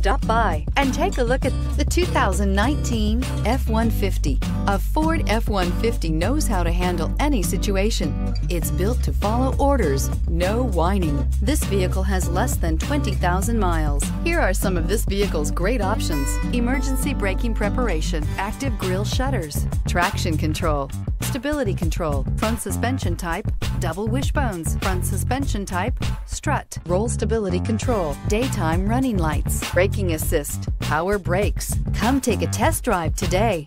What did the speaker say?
Stop by and take a look at the 2019 F-150. A Ford F-150 knows how to handle any situation. It's built to follow orders, no whining. This vehicle has less than 20,000 miles. Here are some of this vehicle's great options: emergency braking preparation, active grille shutters, traction control, stability control, front suspension type, double wishbones, front suspension type, strut, roll stability control, daytime running lights, braking assist, power brakes. Come take a test drive today.